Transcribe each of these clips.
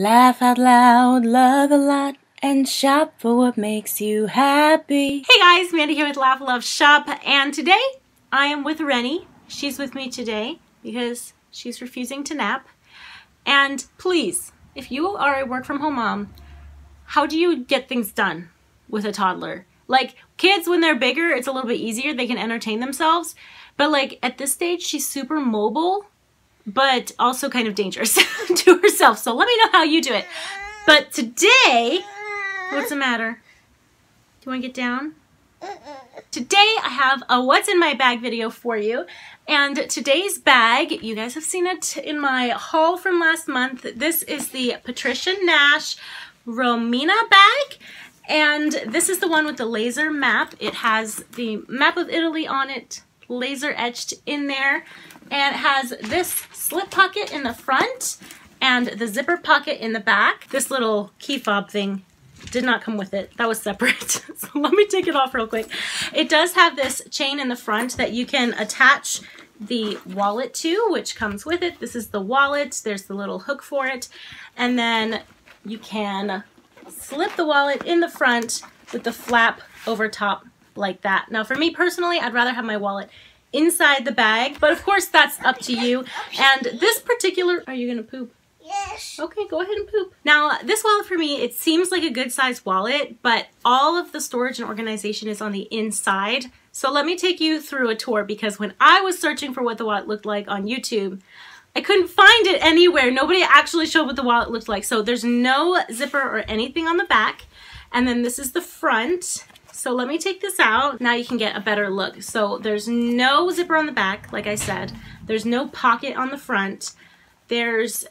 Laugh out loud, love a lot, and shop for what makes you happy. Hey guys, Mandy here with Laugh Love Shop, and today I am with Rennie. She's with me today because she's refusing to nap. And please, if you are a work from home mom, how do you get things done with a toddler? Like, kids, when they're bigger, it's a little bit easier. They can entertain themselves. But like at this stage, she's super mobile, but also kind of dangerous to herself. So let me know how you do it. But today, what's the matter? Do you want to get down? Today I have a what's in my bag video for you, and today's bag, you guys have seen it in my haul from last month. This is the Patricia Nash Romina bag, and this is the one with the laser map. It has the map of Italy on it, laser etched in there, and it has this slip pocket in the front and the zipper pocket in the back. This little key fob thing did not come with it. That was separate. So let me take it off real quick. It does have this chain in the front that you can attach the wallet to, which comes with it. This is the wallet. There's the little hook for it. And then you can slip the wallet in the front with the flap over top like that. Now, for me personally, I'd rather have my wallet inside the bag, but of course that's up to you. And this particular, are you going to poop? Yes. Okay, go ahead and poop. Now, this wallet for me, it seems like a good size wallet, but all of the storage and organization is on the inside. So let me take you through a tour, because when I was searching for what the wallet looked like on YouTube, I couldn't find it anywhere. Nobody actually showed what the wallet looked like. So there's no zipper or anything on the back. And then this is the front. So let me take this out. Now you can get a better look. So there's no zipper on the back, like I said. There's no pocket on the front. There's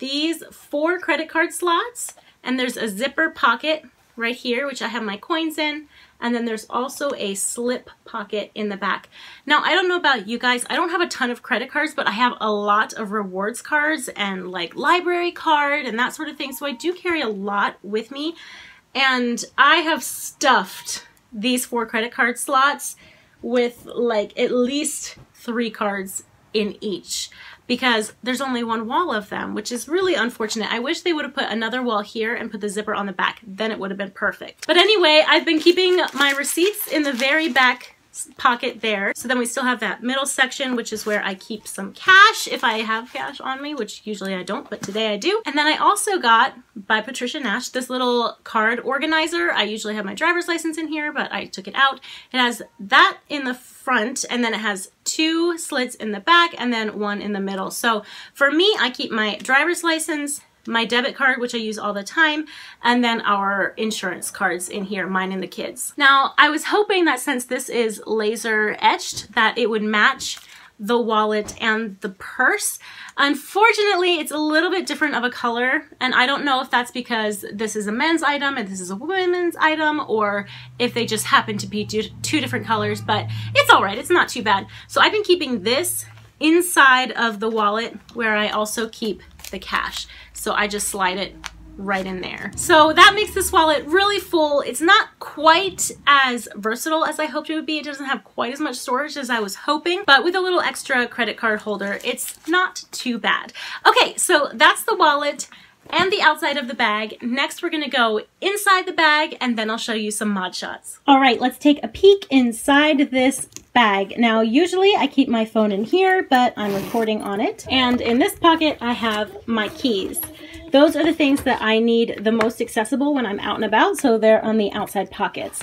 these 4 credit card slots, and there's a zipper pocket right here, which I have my coins in, and then there's also a slip pocket in the back. Now, I don't know about you guys, I don't have a ton of credit cards, but I have a lot of rewards cards and like library card and that sort of thing, so I do carry a lot with me, and I have stuffed these 4 credit card slots with like at least 3 cards in each, because there's only one wall of them, which is really unfortunate. I wish they would have put another wall here and put the zipper on the back, then it would have been perfect. But anyway, I've been keeping my receipts in the very back pocket there. So then we still have that middle section, which is where I keep some cash if I have cash on me, which usually I don't, but today I do. And then I also got, by Patricia Nash, this little card organizer. I usually have my driver's license in here, but I took it out. It has that in the front, and then it has 2 slits in the back and then 1 in the middle. So for me, I keep my driver's license, my debit card, which I use all the time, and then our insurance cards in here, mine and the kids. Now, I was hoping that since this is laser etched, that it would match the wallet and the purse. Unfortunately, it's a little bit different of a color, and I don't know if that's because this is a men's item and this is a women's item, or if they just happen to be two different colors, but it's all right, it's not too bad. So I've been keeping this inside of the wallet, where I also keep the cash. So I just slide it right in there. So that makes this wallet really full. It's not quite as versatile as I hoped it would be. It doesn't have quite as much storage as I was hoping, but with a little extra credit card holder, it's not too bad. Okay, so that's the wallet and the outside of the bag. Next, we're gonna go inside the bag, and then I'll show you some mod shots. All right, let's take a peek inside this bag. Now, usually I keep my phone in here, but I'm recording on it. And in this pocket, I have my keys. Those are the things that I need the most accessible when I'm out and about, so they're on the outside pockets.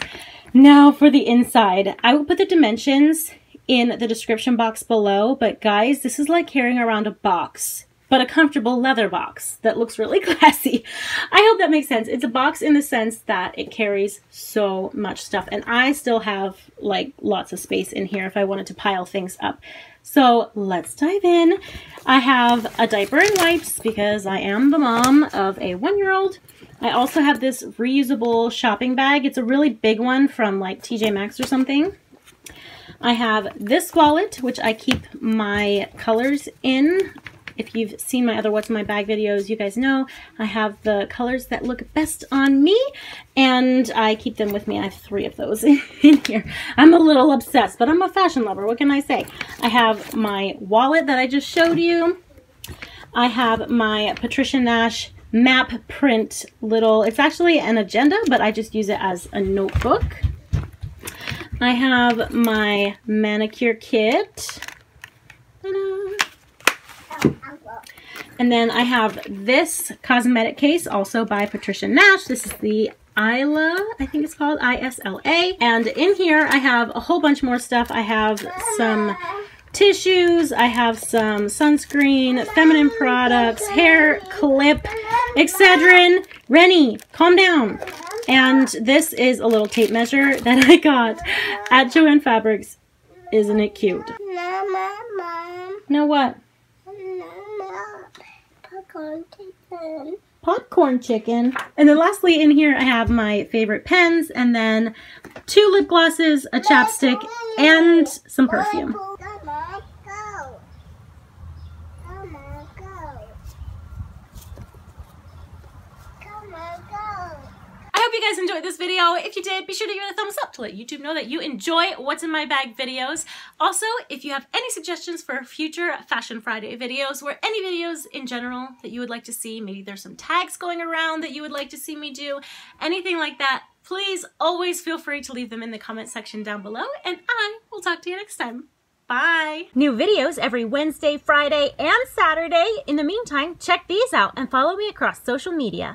Now for the inside, I will put the dimensions in the description box below, but guys, this is like carrying around a box, but a comfortable leather box that looks really classy. I hope that makes sense. It's a box in the sense that it carries so much stuff, and I still have like lots of space in here if I wanted to pile things up. So let's dive in. I have a diaper and wipes because I am the mom of a 1-year-old. I also have this reusable shopping bag. It's a really big one from like TJ Maxx or something. I have this wallet, which I keep my colors in. If you've seen my other What's in My Bag videos, you guys know I have the colors that look best on me, and I keep them with me. I have 3 of those in here. I'm a little obsessed, but I'm a fashion lover. What can I say? I have my wallet that I just showed you. I have my Patricia Nash map print little, it's actually an agenda, but I just use it as a notebook. I have my manicure kit. And then I have this cosmetic case, also by Patricia Nash. This is the Isla, I think it's called, I-S-L-A. And in here I have a whole bunch more stuff. I have some tissues, I have some sunscreen, feminine products, hair clip, Excedrin. Rennie, calm down. And this is a little tape measure that I got at Joann Fabrics. Isn't it cute? Now what? Popcorn chicken. Popcorn chicken. And then lastly in here I have my favorite pens, and then 2 lip glosses, a chapstick, and some perfume. You guys enjoyed this video. If you did, be sure to give it a thumbs up to let YouTube know that you enjoy What's in My Bag videos. Also, if you have any suggestions for future Fashion Friday videos, or any videos in general that you would like to see, maybe there's some tags going around that you would like to see me do, anything like that, please always feel free to leave them in the comment section down below, and I will talk to you next time. Bye! New videos every Wednesday, Friday, and Saturday. In the meantime, check these out and follow me across social media.